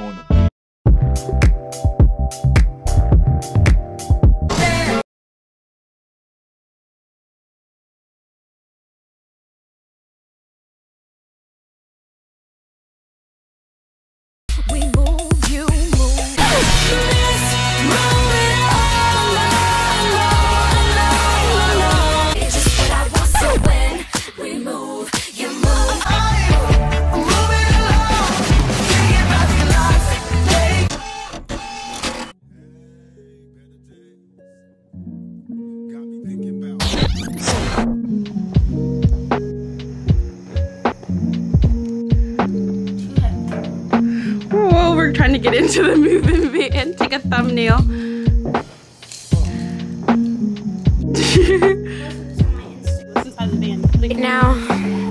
on the beat. Whoa, we're trying to get into the moving van. Take a thumbnail. Now,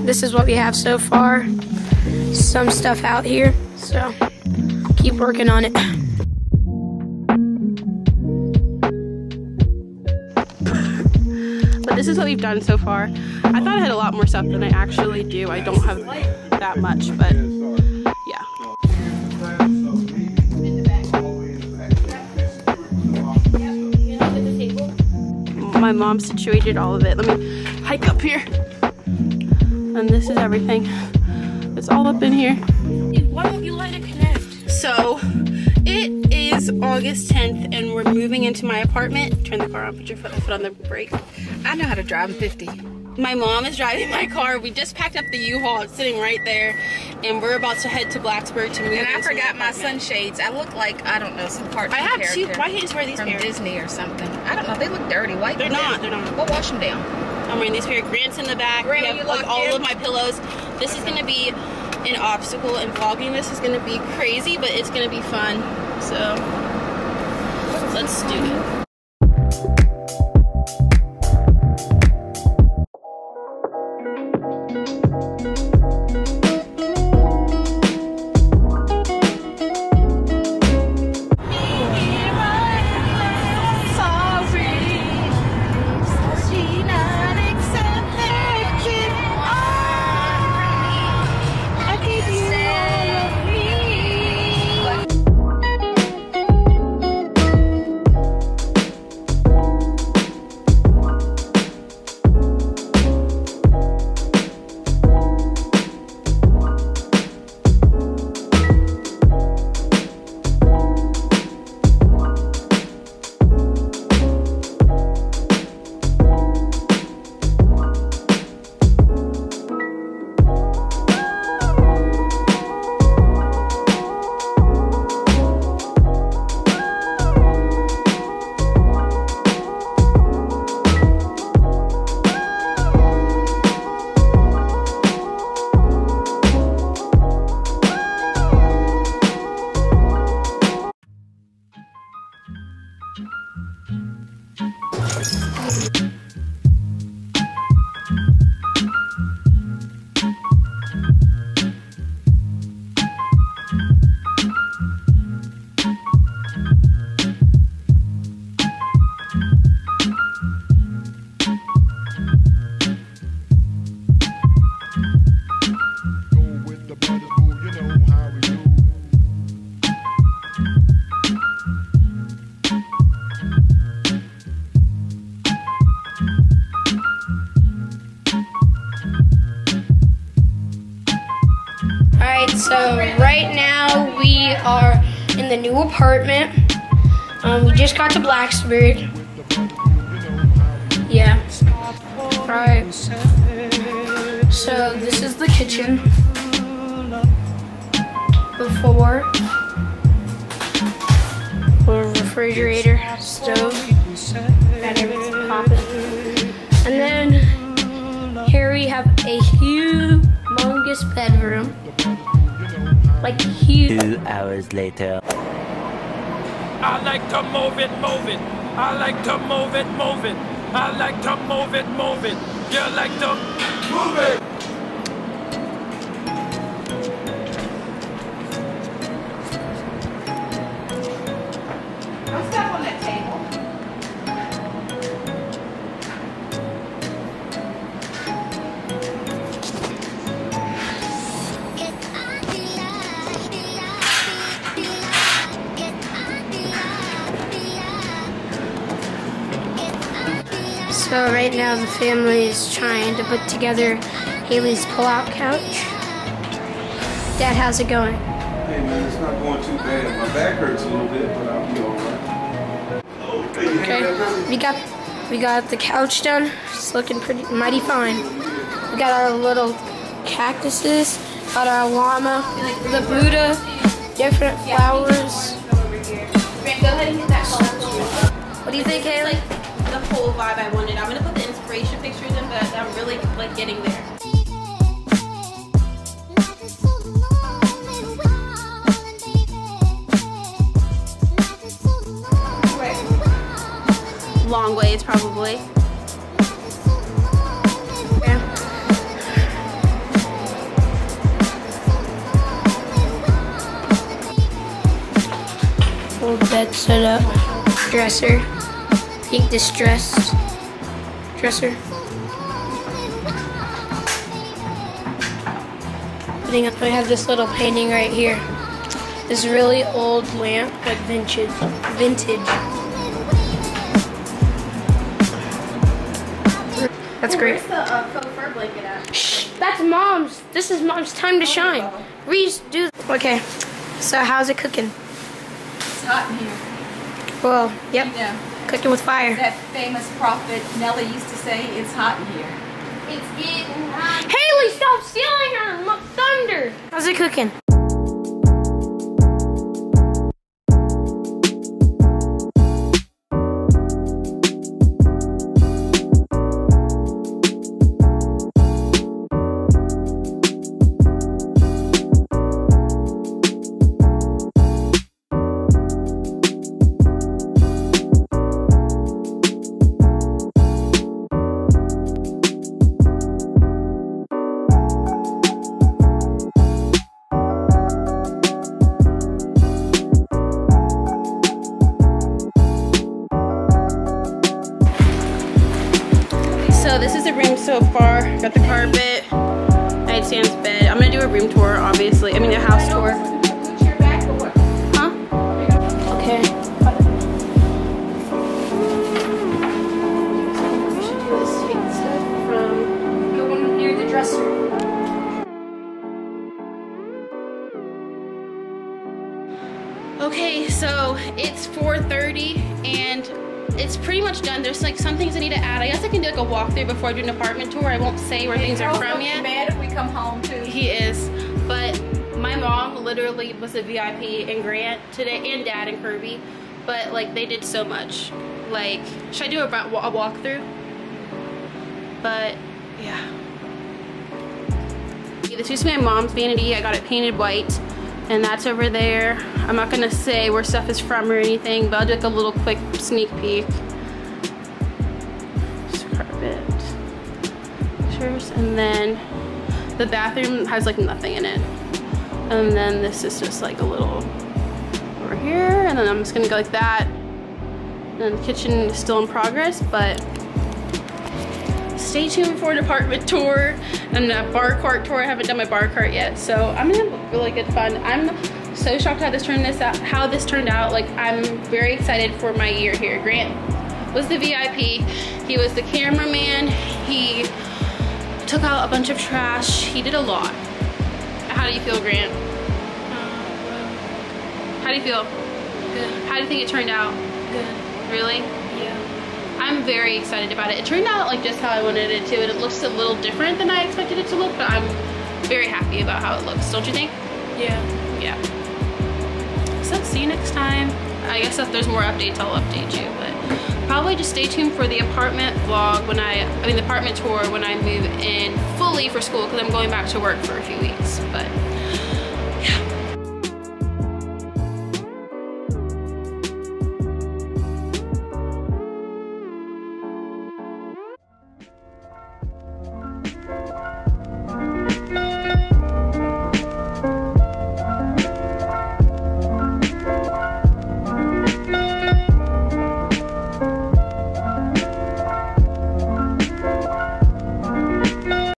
this is what we have so far. Some stuff out here, so keep working on it. This is what we've done so far. I thought I had a lot more stuff than I actually do. I don't have that much, but yeah. My mom situated all of it. Let me hike up here. And this is everything. It's all up in here. Why won't you let it connect? So it is August 10th and we're moving into my apartment. Turn the car on, put your foot on the brake. I know how to drive 50. My mom is driving my car. We just packed up the U-Haul. It's sitting right there. And we're about to head to Blacksburg to move. And I forgot my sunshades. I look like, I don't know, some part of character. Why can't you wear these pair? Disney or something. I don't know. They look dirty. White. They're not. They're not. We'll wash them down. I'm wearing these pair. Grant's in the back. Grant, we have like all of my pillows. This is going to be an obstacle. And vlogging this is going to be crazy, but it's going to be fun. So let's do it. The new apartment. We just got to Blacksburg. Yeah. Alright. So this is the kitchen. Before. The refrigerator, stove, and everything popping. And then here we have a humongous bedroom. Like huge. 2 hours later. I like to move it, move it. I like to move it, move it. I like to move it, move it. You like to move it. Don't step on that table. So right now the family is trying to put together Hailey's pull-out couch. Dad, how's it going? Hey man, it's not going too bad. My back hurts a little bit, but I'll be all right. Oh, okay, we got the couch done. It's looking pretty mighty fine. We got our little cactuses, got our llama, the Buddha, different flowers. What do you think, Hailey? The whole vibe I wanted. I'm gonna put the inspiration pictures in, but I'm really like getting there. Long ways, probably. Yeah. Old bed set up. Dresser. Pink distressed. Dresser. Putting up, I have this little painting right here. This really old lamp, like vintage. That's great. Where's the faux fur blanket at? Shh, that's Mom's. This is Mom's time to shine. Reese, do. Okay, so how's it cooking? It's hot in here. Well, yep. You know, cooking with fire. That famous prophet Nelly used to say, it's hot in here. It's getting hot. Hailey, stop stealing her! Look, thunder! How's it cooking? This is the room so far. Got the carpet, nightstands, bed. I'm gonna do a room tour, obviously. I mean a house tour. Huh? Okay. We should do this fake stuff from the one near the dresser. Okay, so it's 4:30 and it's pretty much done. There's like some things I need to add. I guess I can do like a walkthrough before I do an apartment tour. I won't say where things are from yet. He's mad if we come home too. He is. But my mom literally was a VIP and Grant today, and Dad and Kirby. But like they did so much. Like, should I do a walkthrough? But yeah. This used to be my mom's vanity. I got it painted white. And that's over there. I'm not gonna say where stuff is from or anything, but I'll do like a little quick sneak peek. Just carpet, pictures, and then the bathroom has like nothing in it. And then this is just like a little over here, and then I'm just gonna go like that. And then the kitchen is still in progress, but stay tuned for an apartment tour and a bar cart tour. I haven't done my bar cart yet, so I'm gonna have really good fun. I'm so shocked how this turned out. Like, I'm very excited for my year here. Grant was the VIP. He was the cameraman. He took out a bunch of trash. He did a lot. How do you feel, Grant? How do you feel? Good. How do you think it turned out? Good. Really? Yeah. I'm very excited about it. It turned out like just how I wanted it to, and it looks a little different than I expected it to look, but I'm very happy about how it looks, don't you think? Yeah. Yeah. So see you next time. I guess if there's more updates, I'll update you, but probably just stay tuned for the apartment vlog when I mean the apartment tour when I move in fully for school, because I'm going back to work for a few weeks, but.